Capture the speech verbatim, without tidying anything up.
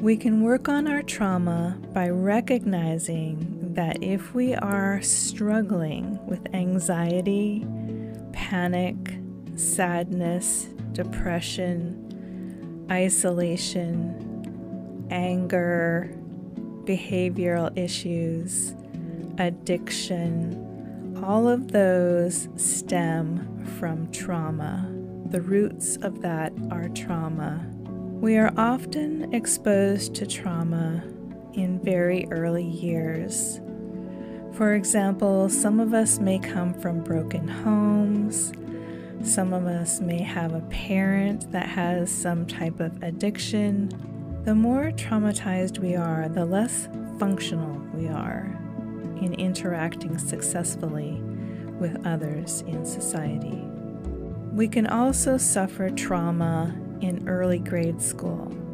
We can work on our trauma by recognizing that if we are struggling with anxiety, panic, sadness, depression, isolation, anger, behavioral issues, addiction, all of those stem from trauma. The roots of that are trauma. We are often exposed to trauma in very early years. For example, some of us may come from broken homes. Some of us may have a parent that has some type of addiction. The more traumatized we are, the less functional we are in interacting successfully with others in society. We can also suffer trauma in early grade school.